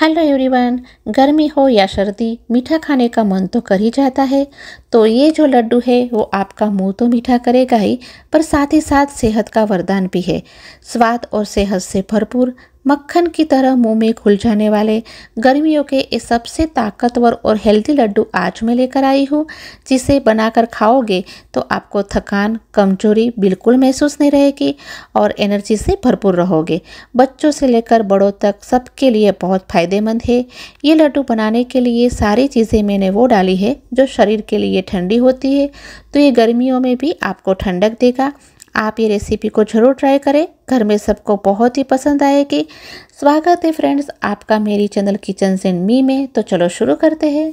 Hello everyone, गर्मी हो या सर्दी मीठा खाने का मन तो कर ही जाता है। तो ये जो लड्डू है वो आपका मुंह तो मीठा करेगा ही, पर साथ ही साथ सेहत का वरदान भी है। स्वाद और सेहत से भरपूर, मक्खन की तरह मुंह में घुल जाने वाले गर्मियों के ये सबसे ताकतवर और हेल्दी लड्डू आज मैं लेकर आई हूँ, जिसे बनाकर खाओगे तो आपको थकान, कमजोरी बिल्कुल महसूस नहीं रहेगी और एनर्जी से भरपूर रहोगे। बच्चों से लेकर बड़ों तक सबके लिए बहुत फ़ायदेमंद है। ये लड्डू बनाने के लिए सारी चीज़ें मैंने वो डाली है जो शरीर के लिए ठंडी होती है, तो ये गर्मियों में भी आपको ठंडक देगा। आप ये रेसिपी को ज़रूर ट्राई करें, घर में सबको बहुत ही पसंद आएगी। स्वागत है फ्रेंड्स आपका मेरी चैनल किचन्स एंड मी में। तो चलो शुरू करते हैं।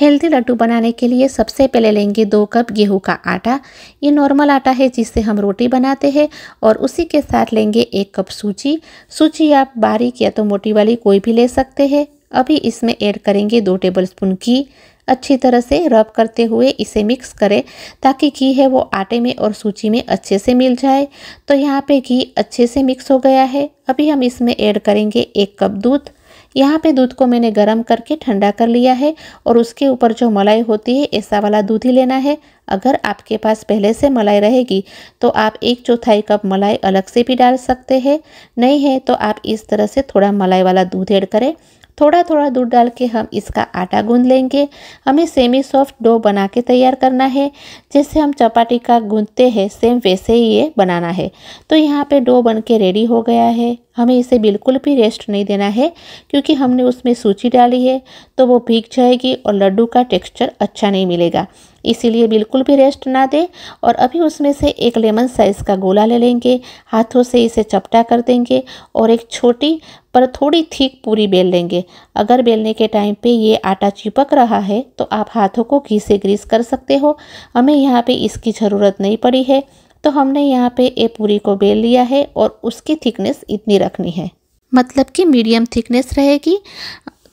हेल्दी लड्डू बनाने के लिए सबसे पहले लेंगे 2 कप गेहूं का आटा। ये नॉर्मल आटा है जिससे हम रोटी बनाते हैं, और उसी के साथ लेंगे 1 कप सूजी। सूजी आप बारीक या तो मोटी वाली कोई भी ले सकते हैं। अभी इसमें ऐड करेंगे 2 टेबलस्पून घी। अच्छी तरह से रब करते हुए इसे मिक्स करें ताकि घी है वो आटे में और सूजी में अच्छे से मिल जाए। तो यहाँ पे घी अच्छे से मिक्स हो गया है। अभी हम इसमें ऐड करेंगे 1 कप दूध। यहाँ पे दूध को मैंने गर्म करके ठंडा कर लिया है, और उसके ऊपर जो मलाई होती है ऐसा वाला दूध ही लेना है। अगर आपके पास पहले से मलाई रहेगी तो आप 1/4 कप मलाई अलग से भी डाल सकते हैं, नहीं है तो आप इस तरह से थोड़ा मलाई वाला दूध ऐड करें। थोड़ा थोड़ा दूध डाल के हम इसका आटा गूंद लेंगे। हमें सेमी सॉफ्ट डो बना के तैयार करना है, जैसे हम चपाती का गूंदते हैं सेम वैसे ही ये बनाना है। तो यहाँ पे डो बन के रेडी हो गया है। हमें इसे बिल्कुल भी रेस्ट नहीं देना है, क्योंकि हमने उसमें सूजी डाली है तो वो भीग जाएगी और लड्डू का टेक्स्चर अच्छा नहीं मिलेगा, इसीलिए बिल्कुल भी रेस्ट ना दें। और अभी उसमें से 1 लेमन साइज़ का गोला ले लेंगे, हाथों से इसे चपटा कर देंगे और एक छोटी पर थोड़ी थीक पूरी बेल लेंगे। अगर बेलने के टाइम पे ये आटा चिपक रहा है तो आप हाथों को घी से ग्रीस कर सकते हो, हमें यहाँ पे इसकी ज़रूरत नहीं पड़ी है। तो हमने यहाँ पे ये पूरी को बेल लिया है, और उसकी थिकनेस इतनी रखनी है, मतलब कि मीडियम थिकनेस रहेगी।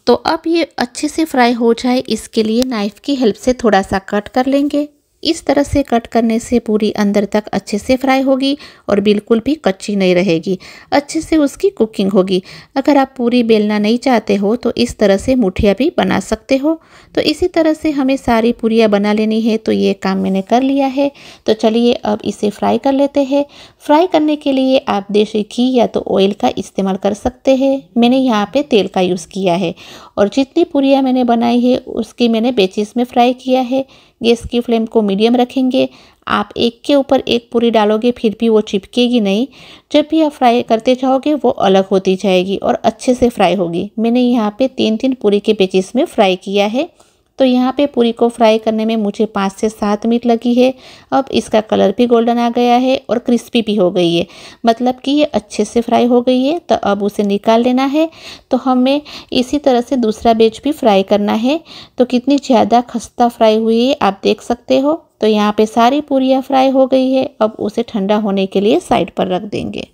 तो अब ये अच्छे से फ्राई हो जाए इसके लिए नाइफ़ की हेल्प से थोड़ा सा कट कर लेंगे। इस तरह से कट करने से पूरी अंदर तक अच्छे से फ्राई होगी और बिल्कुल भी कच्ची नहीं रहेगी, अच्छे से उसकी कुकिंग होगी। अगर आप पूरी बेलना नहीं चाहते हो तो इस तरह से मुठिया भी बना सकते हो। तो इसी तरह से हमें सारी पूरियाँ बना लेनी है, तो ये काम मैंने कर लिया है। तो चलिए अब इसे फ्राई कर लेते हैं। फ्राई करने के लिए आप देसी घी या तो ऑयल का इस्तेमाल कर सकते हैं, मैंने यहाँ पर तेल का यूज़ किया है। और जितनी पूरियाँ मैंने बनाई है उसकी मैंने बैचेस में फ्राई किया है। गैस की फ्लेम को मीडियम रखेंगे। आप एक के ऊपर एक पूरी डालोगे फिर भी वो चिपकेगी नहीं, जब भी आप फ्राई करते जाओगे वो अलग होती जाएगी और अच्छे से फ्राई होगी। मैंने यहाँ पे 3-3 पूरी के पेचेस में फ्राई किया है। तो यहाँ पे पूरी को फ्राई करने में मुझे 5 से 7 मिनट लगी है। अब इसका कलर भी गोल्डन आ गया है और क्रिस्पी भी हो गई है, मतलब कि ये अच्छे से फ्राई हो गई है। तो अब उसे निकाल लेना है। तो हमें इसी तरह से दूसरा बैच भी फ्राई करना है। तो कितनी ज़्यादा खस्ता फ्राई हुई है आप देख सकते हो। तो यहाँ पे सारी पूरियाँ फ्राई हो गई है। अब उसे ठंडा होने के लिए साइड पर रख देंगे।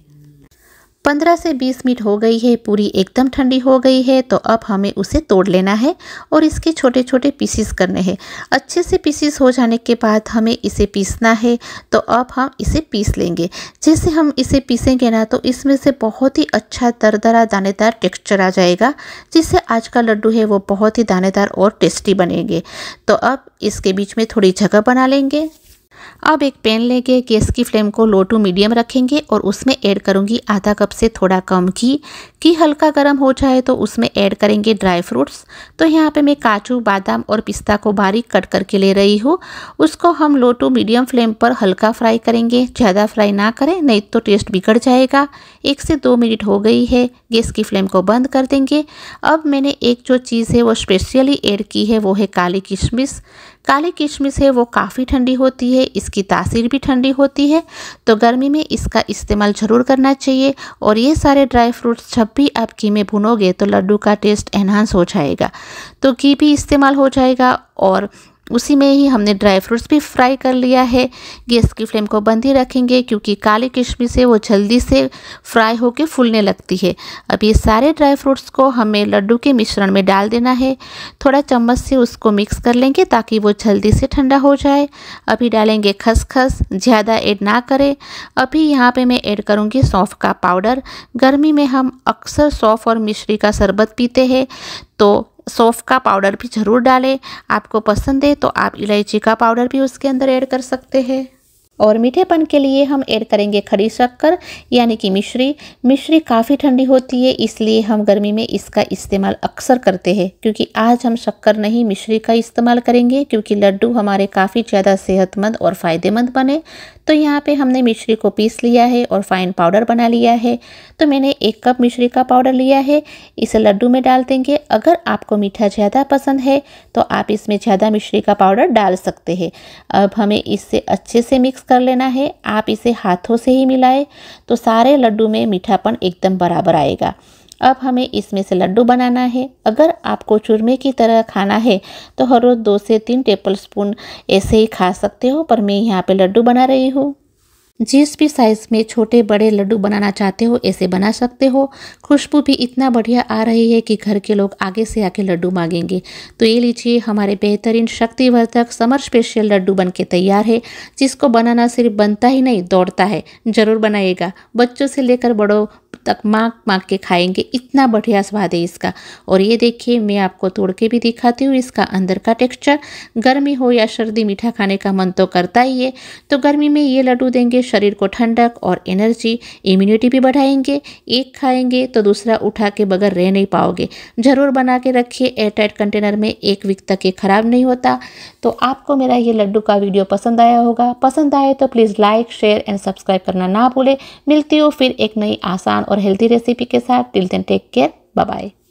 15 से 20 मिनट हो गई है, पूरी एकदम ठंडी हो गई है। तो अब हमें उसे तोड़ लेना है और इसके छोटे छोटे पीसीस करने हैं। अच्छे से पीसीस हो जाने के बाद हमें इसे पीसना है। तो अब हम इसे पीस लेंगे। जैसे हम इसे पीसेंगे ना तो इसमें से बहुत ही अच्छा दरदरा दानेदार टेक्स्चर आ जाएगा, जिससे आज का लड्डू है वो बहुत ही दानेदार और टेस्टी बनेंगे। तो अब इसके बीच में थोड़ी जगह बना लेंगे। अब एक पैन लेंगे, गैस की फ्लेम को लो टू मीडियम रखेंगे, और उसमें ऐड करूंगी 1/2 कप से थोड़ा कम घी। घी हल्का गर्म हो जाए तो उसमें ऐड करेंगे ड्राई फ्रूट्स। तो यहाँ पे मैं काजू, बादाम और पिस्ता को बारीक कट करके ले रही हूँ। उसको हम लो टू मीडियम फ्लेम पर हल्का फ्राई करेंगे, ज़्यादा फ्राई ना करें नहीं तो टेस्ट बिगड़ जाएगा। 1 से 2 मिनट हो गई है, गैस की फ्लेम को बंद कर देंगे। अब मैंने एक जो चीज़ है वो स्पेशली ऐड की है, वो है काली किशमिश। काली किशमिश है वो काफ़ी ठंडी होती है, इसकी तासीर भी ठंडी होती है, तो गर्मी में इसका इस्तेमाल ज़रूर करना चाहिए। और ये सारे ड्राई फ्रूट्स जब भी आप घी में भुनोगे तो लड्डू का टेस्ट एनहांस हो जाएगा, तो घी भी इस्तेमाल हो जाएगा और उसी में ही हमने ड्राई फ्रूट्स भी फ्राई कर लिया है। गैस की फ्लेम को बंद ही रखेंगे क्योंकि काली किशमिश है वो जल्दी से फ्राई होकर फूलने लगती है। अब ये सारे ड्राई फ्रूट्स को हमें लड्डू के मिश्रण में डाल देना है। थोड़ा चम्मच से उसको मिक्स कर लेंगे ताकि वो जल्दी से ठंडा हो जाए। अभी डालेंगे खसखस, ज़्यादा ऐड ना करें। अभी यहाँ पर मैं ऐड करूँगी सौंफ का पाउडर। गर्मी में हम अक्सर सौंफ और मिश्री का शरबत पीते हैं, तो सौंफ का पाउडर भी ज़रूर डालें। आपको पसंद है तो आप इलायची का पाउडर भी उसके अंदर ऐड कर सकते हैं। और मीठेपन के लिए हम ऐड करेंगे खड़ी शक्कर यानी कि मिश्री। मिश्री काफ़ी ठंडी होती है, इसलिए हम गर्मी में इसका इस्तेमाल अक्सर करते हैं, क्योंकि आज हम शक्कर नहीं मिश्री का इस्तेमाल करेंगे, क्योंकि लड्डू हमारे काफ़ी ज़्यादा सेहतमंद और फ़ायदेमंद बने। तो यहाँ पे हमने मिश्री को पीस लिया है और फाइन पाउडर बना लिया है। तो मैंने 1 कप मिश्री का पाउडर लिया है, इसे लड्डू में डाल देंगे। अगर आपको मीठा ज़्यादा पसंद है तो आप इसमें ज़्यादा मिश्री का पाउडर डाल सकते हैं। अब हमें इसे अच्छे से मिक्स कर लेना है। आप इसे हाथों से ही मिलाएं तो सारे लड्डू में मीठापन एकदम बराबर आएगा। अब हमें इसमें से लड्डू बनाना है। अगर आपको चूरमे की तरह खाना है तो हर रोज़ 2 से 3 टेबलस्पून ऐसे ही खा सकते हो, पर मैं यहाँ पे लड्डू बना रही हूँ। जिस भी साइज़ में छोटे बड़े लड्डू बनाना चाहते हो ऐसे बना सकते हो। खुशबू भी इतना बढ़िया आ रही है कि घर के लोग आगे से आके लड्डू मांगेंगे। तो ये लीजिए, हमारे बेहतरीन शक्तिवर्धक समर स्पेशल लड्डू बनके तैयार है, जिसको बनाना सिर्फ बनता ही नहीं दौड़ता है। ज़रूर बनाइएगा, बच्चों से लेकर बड़ों तक मांग मांग के खाएंगे, इतना बढ़िया स्वाद है इसका। और ये देखिए, मैं आपको तोड़ के भी दिखाती हूँ इसका अंदर का टेक्सचर। गर्मी हो या सर्दी, मीठा खाने का मन तो करता ही है। तो गर्मी में ये लड्डू देंगे शरीर को ठंडक और एनर्जी, इम्यूनिटी भी बढ़ाएंगे। एक खाएंगे तो दूसरा उठा के बगैर रह नहीं पाओगे। ज़रूर बना के रखिए, एयरटाइट कंटेनर में 1 वीक तक ये ख़राब नहीं होता। तो आपको मेरा ये लड्डू का वीडियो पसंद आया होगा। पसंद आए तो please like, share and subscribe करना ना भूलें। मिलती हो फिर एक नई आसान और हेल्दी रेसिपी के साथ। Till then take care, bye bye.